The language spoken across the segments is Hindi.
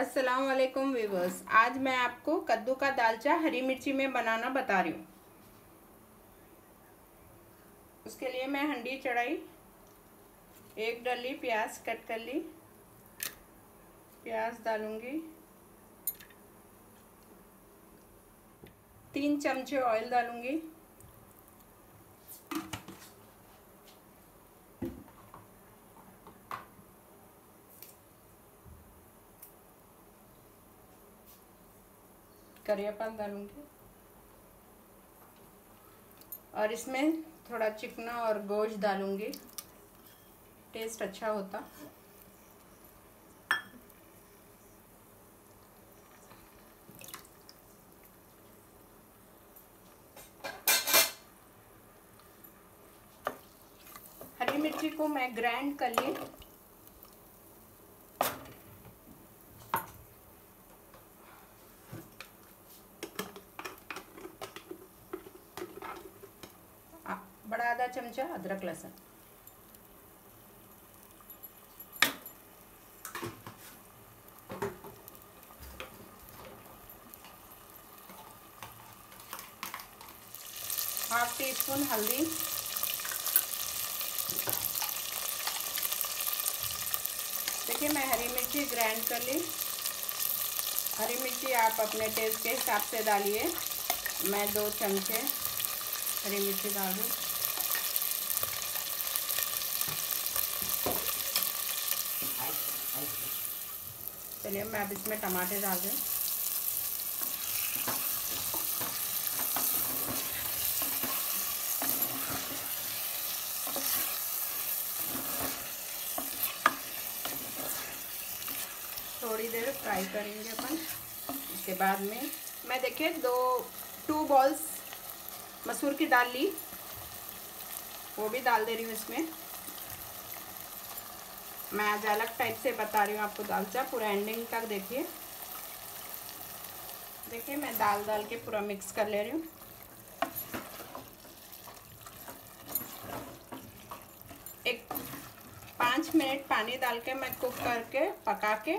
अस्सलाम वालेकुम व्यूअर्स, आज मैं आपको कद्दू का दालचा हरी मिर्ची में बनाना बता रही हूँ। उसके लिए मैं हंडी चढ़ाई, एक डली प्याज कट कर ली, प्याज डालूँगी, 3 चमचे ऑयल डालूँगी, करियापन डालूंगी और इसमें थोड़ा चिकना और गोश्त डालूंगी, टेस्ट अच्छा होता। हरी मिर्ची को मैं ग्राइंड कर ली, बड़ा आधा चमचा अदरक लहसुन, ½ टीस्पून हल्दी, देखिए मैं हरी मिर्ची ग्राइंड कर ली। हरी मिर्ची आप अपने टेस्ट के हिसाब से डालिए, मैं 2 चमचे हरी मिर्ची डालूँ। चलिए मैं अब इसमें टमाटर डाल दूँ, थोड़ी देर फ्राई करेंगे अपन। इसके बाद में मैं देखिए 2 बॉल्स मसूर की दाल ली, वो भी डाल दे रही हूँ इसमें। मैं आज अलग टाइप से बता रही हूँ आपको दालचा, पूरा एंडिंग तक देखिए। देखिए मैं दाल डाल के पूरा मिक्स कर ले रही हूँ। एक 5 मिनट पानी डाल के मैं कुक करके पका के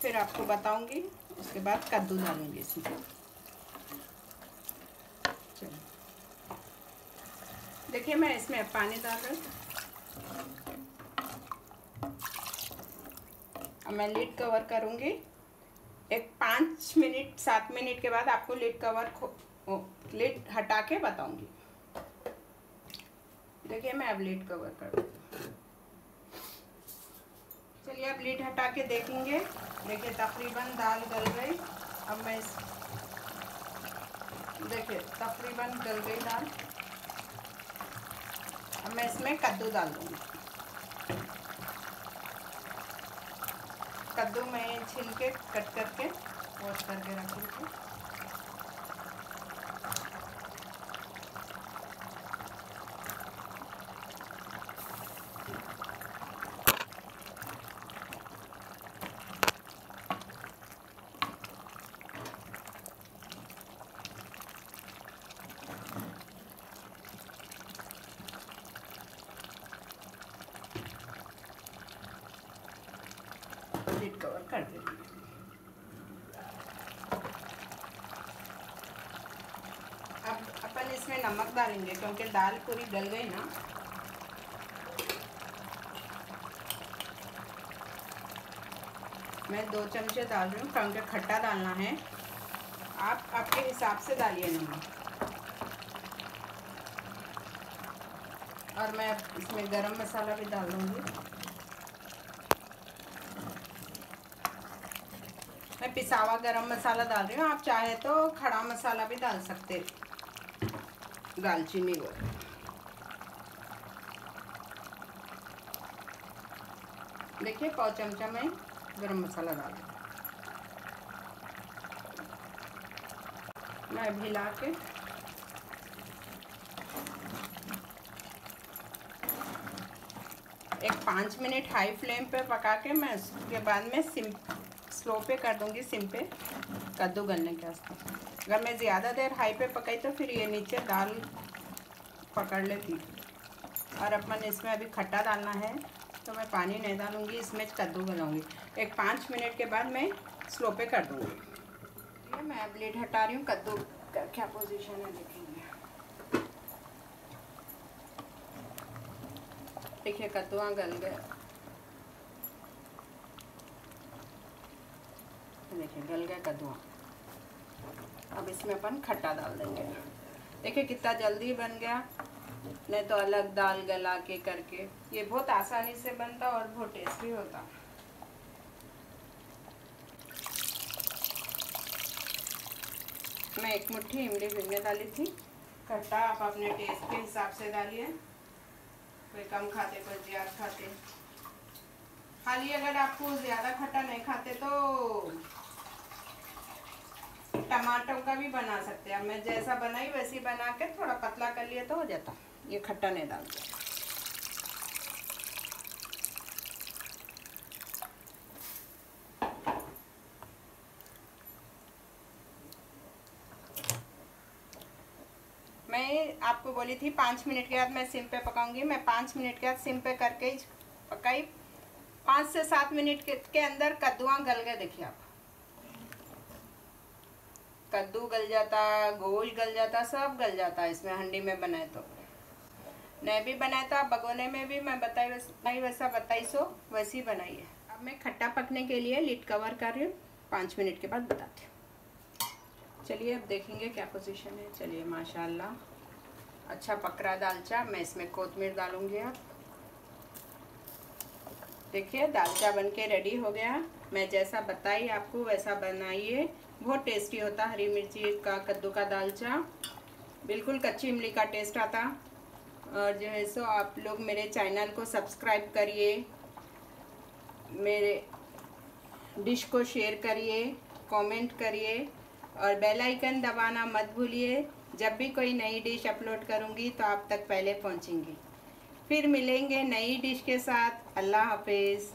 फिर आपको बताऊँगी। उसके बाद कद्दू डालूँगी इसमें। चलो देखिए मैं इसमें पानी डाल रही हूँ। मैं लिड कवर करूँगी, एक 5 मिनट 7 मिनट के बाद आपको लिड हटा के बताऊँगी। देखिए मैं अब लिड कवर कर, चलिए अब लिड हटा के देखेंगे। देखिए तकरीबन दाल गल गई, अब मैं देखिए तकरीबन गल गई दाल। अब मैं इसमें कद्दू डाल दूँगी। कद्दू में छील के कट करके वॉश करके रख लूँगी। लिड कवर कर देती हूँ। अब अपन इसमें नमक डालेंगे क्योंकि दाल पूरी गल गई ना। मैं 2 चमचे डाल रही हूँ क्योंकि खट्टा डालना है, आप आपके हिसाब से डालिए नमक। और मैं इसमें गरम मसाला भी डाल दूँगी। मैं पिसावा गरम मसाला डाल रही हूँ, आप चाहे तो खड़ा मसाला भी डाल सकते हैं, दालचीनी वगैरह। देखिए 1/4 चमचा मैं गरम मसाला डाल रही हूँ। मैं हिला के एक 5 मिनट हाई फ्लेम पे पका के मैं उसके बाद में स्लो पे कर दूंगी, सिम पे, कद्दू गलने के वास्ते। अगर मैं ज़्यादा देर हाई पे पकाई तो फिर ये नीचे दाल पकड़ लेती। और अपन इसमें अभी खट्टा डालना है, तो मैं पानी नहीं डालूँगी, इसमें कद्दू बनाऊँगी। एक 5 मिनट के बाद मैं स्लो पे कर दूँगी। मैं अब लीड हटा रही हूँ, कद्दू का क्या पोजीशन है देखेंगे। देखिए कद्दू गल गए, देखिए गल गए कद्दू। अब इसमें अपन खट्टा डाल देंगे। देखिए कितना जल्दी बन गया, नहीं तो अलग दाल गला के करके। ये बहुत आसानी से बनता और बहुत टेस्टी होता। मैं 1 मुट्ठी इमली भिगने डाली थी। खट्टा आप अपने टेस्ट के हिसाब से डालिए, कोई कम खाते कोई ज़्यादा खाते। खाली अगर आपको ज़्यादा खट्टा नहीं खाते तो टमाटर का भी बना सकते हैं। मैं जैसा बनाई वैसी बना के थोड़ा पतला कर लिए तो हो जाता। ये खट्टा नहीं डालते। मैं आपको बोली थी 5 मिनट के बाद मैं सिम पे पकाऊंगी। मैं 5 मिनट के बाद सिम पे करके पकाई। 5 से 7 मिनट के अंदर कद्दूआं गल गए। देखिए आप, कद्दू गल जाता, गोश्त गल जाता, सब गल जाता इसमें। हंडी में बनाए तो नहीं भी बनाया था, भगोने में भी मैं बताई नहीं वैसा बताई सो वैसी बनाई है। अब मैं खट्टा पकने के लिए लिड कवर कर रही हूँ। 5 मिनट के बाद बताती हूँ। चलिए अब देखेंगे क्या पोजीशन है। चलिए माशाल्लाह अच्छा पक रहा दालचा। मैं इसमें कोतमीर डालूँगी। अब देखिए दालचा बनके रेडी हो गया। मैं जैसा बताई आपको वैसा बनाइए, बहुत टेस्टी होता। हरी मिर्ची का कद्दू का दालचा बिल्कुल कच्ची इमली का टेस्ट आता। और जो है सो आप लोग मेरे चैनल को सब्सक्राइब करिए, मेरे डिश को शेयर करिए, कमेंट करिए और बेल आइकन दबाना मत भूलिए। जब भी कोई नई डिश अपलोड करूँगी तो आप तक पहले पहुँचेंगी। फिर मिलेंगे नई डिश के साथ। अल्लाह हाफिज़।